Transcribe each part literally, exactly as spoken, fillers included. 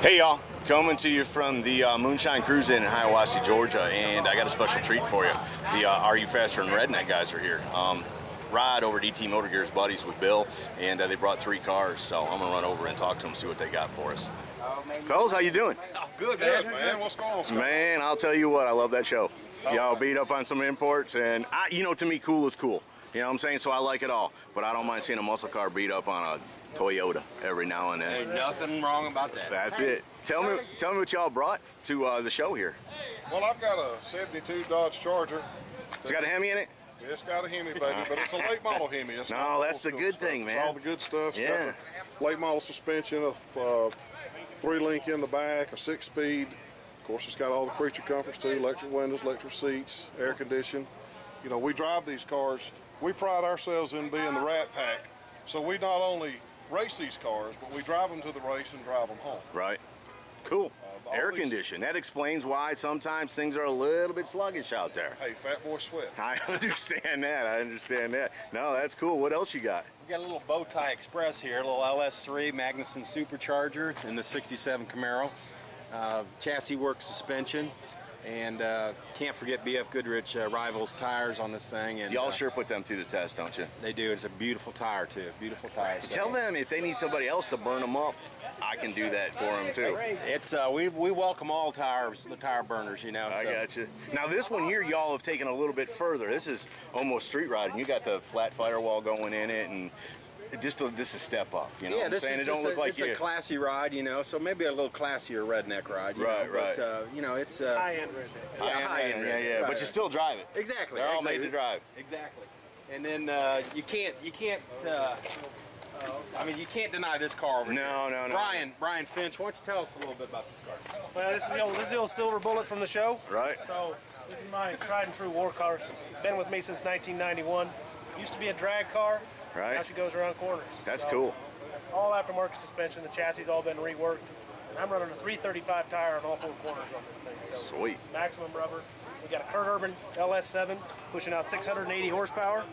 Hey y'all, coming to you from the uh, Moonshine Cruiz-In in Hiawassee, Georgia, and I got a special treat for you. The uh, Are You Faster Than a Redneck guys are here. Um, Ride over at E T Motor Gear's buddies with Bill, and uh, they brought three cars, so I'm gonna run over and talk to them, see what they got for us. Coles, how you doing? Oh, good, man. Good, man. What's going on, Scott? Man, I'll tell you what, I love that show. Y'all beat up on some imports, and I, you know, to me, cool is cool. You know what I'm saying? So I like it all, but I don't mind seeing a muscle car beat up on a Toyota every now and then. Ain't nothing wrong about that. That's it. Tell me, tell me what y'all brought to uh, the show here. Well, I've got a seventy-two Dodge Charger. It's got a Hemi in it? It's got a Hemi, baby, but it's a late model Hemi. It's no, that's the good stuff. Thing, man. It's all the good stuff. Yeah. Stuff. Late model suspension, a uh, three link in the back, a six speed. Of course, it's got all the creature comforts too, electric windows, electric seats, air conditioned. You know, we drive these cars. We pride ourselves in being the Rat Pack, so we not only race these cars, but we drive them to the race and drive them home. Right. Cool. Uh, Air conditioned. That explains why sometimes things are a little bit sluggish out there. Hey, fat boy sweat. I understand that. I understand that. No, that's cool. What else you got? We got a little Bowtie Express here, a little L S three Magnuson Supercharger and the sixty-seven Camaro. Uh, chassis work suspension. And uh, can't forget B F Goodrich uh, Rivals tires on this thing. And y'all uh, sure put them through the test, don't you? They do. It's a beautiful tire, too. Beautiful tire. So. Tell them if they need somebody else to burn them up, I can do that for them, too. It's uh, we, we welcome all tires, the tire burners, you know. I so. Got you. Now, this one here, y'all have taken a little bit further. This is almost street riding. You got the flat firewall going in it and just a, just a step up, you know. Yeah, what I'm this saying? Is it don't a, look like it's you. A classy ride, you know. So maybe a little classier redneck ride, you right? Know? Right. But, uh, you know, it's uh, high end redneck. Yeah, high end, yeah, yeah. Right, but right. You still drive it. Exactly. They're all exactly. Made to drive. Exactly. And then uh, you can't, you can't. Uh, uh, I mean, you can't deny this car. Over no, here. no, no. Brian, Brian Finch, why don't you tell us a little bit about this car? Well, this is the old, this is the old silver bullet from the show. Right. So this is my tried and true war car. Been with me since nineteen ninety-one. Used to be a drag car, right. Now she goes around corners. That's so, cool. That's all aftermarket suspension. The chassis all been reworked. And I'm running a three thirty-five tire on all four corners on this thing. So sweet. Maximum rubber. We got a Curt Urban L S seven pushing out six hundred eighty horsepower.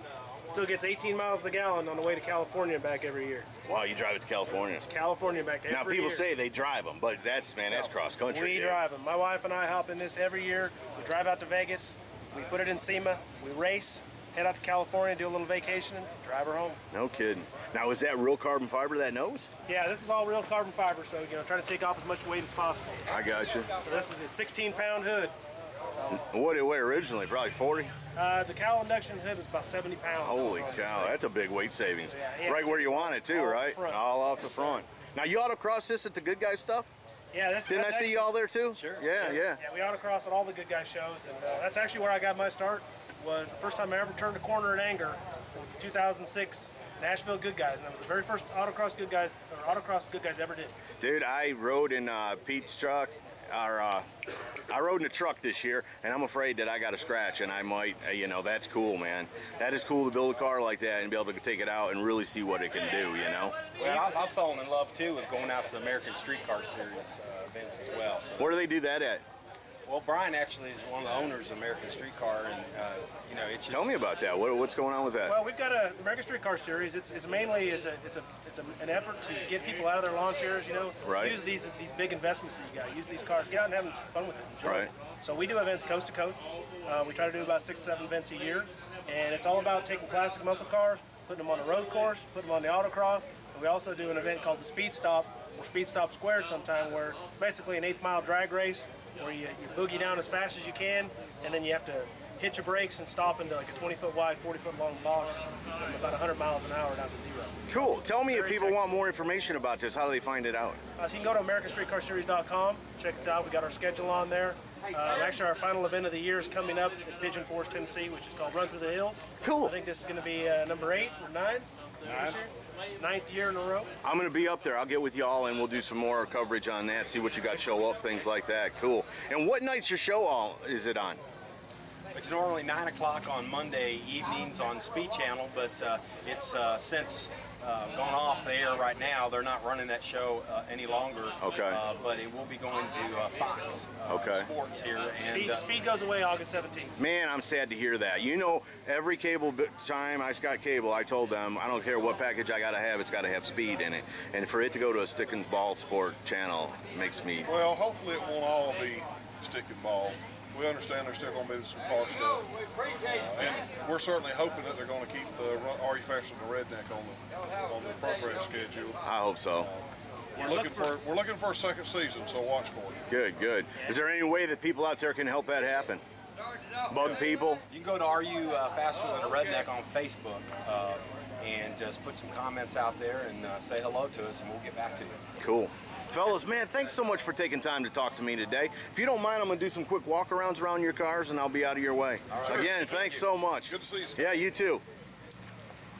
Still gets eighteen miles to the gallon on the way to California back every year. Wow, you drive it to California. So, to California back every year. Now people year. Say they drive them, but that's, man, that's no, cross country. We dude. drive them. My wife and I hop in this every year. We drive out to Vegas. We put it in SEMA. We race. Head out to California, do a little vacation, and drive her home. No kidding. Now, is that real carbon fiber, that nose? Yeah, this is all real carbon fiber, so, you know, try to take off as much weight as possible. I got you. So this is a sixteen pound hood. So what did it weigh originally, probably forty? Uh, the cowl induction hood was about seventy pounds. Holy cow, that's a big weight savings. So, yeah, right where you want it, too, all right? Off all off the front. Now, you autocross this at the Good Guys stuff? Yeah, that's, Didn't that's I see y'all there, too? Sure. Yeah, yeah. Yeah, yeah we autocross at all the Good Guys shows, and uh, that's actually where I got my start. Was the first time I ever turned a corner in anger. It was the two thousand six Nashville Good Guys, and that was the very first autocross Good Guys or autocross Good Guys ever did. Dude, I rode in uh, Pete's truck. Our, uh, I rode in a truck this year, and I'm afraid that I got a scratch, and I might. You know, that's cool, man. That is cool to build a car like that and be able to take it out and really see what it can do. You know. Well, I've fallen in love too with going out to the American Street Car Series uh, events as well. So. Where do they do that at? Well, Brian actually is one of the owners of American Street Car, and uh, you know, it's just, tell me about that. What, what's going on with that? Well, we've got a American Street Car Series. It's it's mainly it's a it's a it's a, an effort to get people out of their lawn chairs. You know, right. Use these these big investments that you got. Use these cars. Get out and have fun with it. Enjoy right. it. So we do events coast to coast. Uh, we try to do about six seven events a year, and it's all about taking classic muscle cars, putting them on a road course, putting them on the autocross. And we also do an event called the Speed Stop or Speed Stop Squared sometime, where it's basically an eighth mile drag race. Where you, you boogie down as fast as you can, and then you have to hit your brakes and stop into like a twenty foot wide, forty foot long box from about one hundred miles an hour down to zero. Cool. Tell me if people want more information about this, how do they find it out? Uh, so you can go to American Street Car Series dot com, check us out. We got our schedule on there. Uh, actually, our final event of the year is coming up at Pigeon Forge, Tennessee, which is called Run Through the Hills. Cool. I think this is going to be uh, number eight or nine. Right. This year. Ninth year in a row. I'm going to be up there. I'll get with y'all and we'll do some more coverage on that, see what you got show up, things like that. Cool. And what night's your show all is it on? It's normally nine o'clock on Monday evenings on Speed Channel, but uh, it's uh, since uh, gone off the air right now. They're not running that show uh, any longer. Okay. Uh, but it will be going to uh, Fox uh, okay. Sports here. And, Speed, uh, Speed goes away August seventeenth. Man, I'm sad to hear that. You know, every cable time I got cable, I told them, I don't care what package I got to have, it's got to have Speed in it. And for it to go to a stick and ball sport channel makes me... Well, hopefully it won't all be stick and ball. We understand there's still going to be some car stuff, uh, and we're certainly hoping that they're going to keep the Are You Faster Than a Redneck on the on the appropriate schedule. I hope so. Uh, we're looking for we're looking for a second season, so watch for it. Good, good. Is there any way that people out there can help that happen? Bug people. You can go to Are You uh, Faster Than a Redneck on Facebook uh, and just put some comments out there and uh, say hello to us, and we'll get back to you. Cool. Fellas, man, thanks so much for taking time to talk to me today. If you don't mind, I'm going to do some quick walkarounds around your cars, and I'll be out of your way. All right. Again, thanks so much. Good to see you, Scott. Yeah, you too.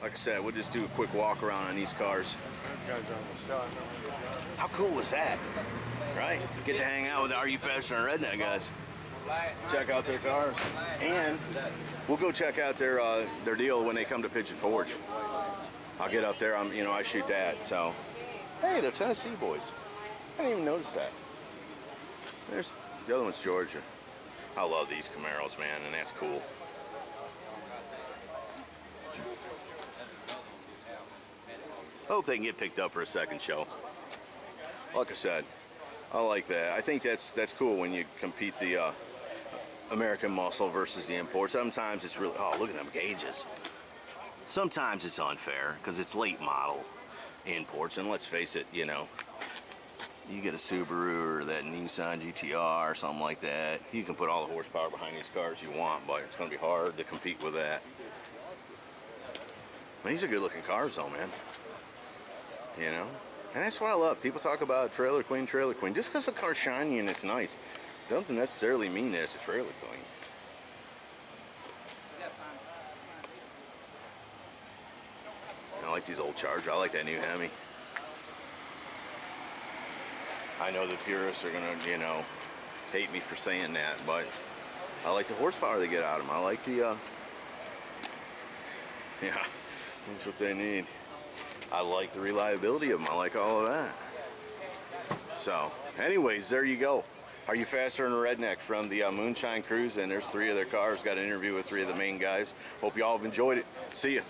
Like I said, we'll just do a quick walkaround on these cars. How cool was that? Right? Get to hang out with the Are You Faster Than a Redneck guys. Check out their cars. And we'll go check out their uh, their deal when they come to Pigeon Forge. I'll get up there. I'm, you know, I shoot that. So, hey, they're Tennessee boys. I didn't even notice that. There's the other one's Georgia. I love these Camaros, man, and that's cool. I hope they can get picked up for a second show. Like I said, I like that. I think that's that's cool when you compete the uh, American muscle versus the import. Sometimes it's really, oh, look at them gauges. Sometimes it's unfair because it's late model imports, and let's face it, you know. You get a Subaru or that Nissan G T R or something like that. You can put all the horsepower behind these cars you want, but it's going to be hard to compete with that. Man, these are good looking cars though, man. You know? And that's what I love. People talk about trailer queen, trailer queen. Just because the car's shiny and it's nice doesn't necessarily mean that it's a trailer queen. I like these old Charger. I like that new Hemi. I know the purists are going to, you know, hate me for saying that, but I like the horsepower they get out of them. I like the, uh, yeah, that's what they need. I like the reliability of them. I like all of that. So, anyways, there you go. Are You Faster Than a Redneck from the uh, Moonshine Cruiz-In, and there's three of their cars. Got an interview with three of the main guys. Hope you all have enjoyed it. See ya.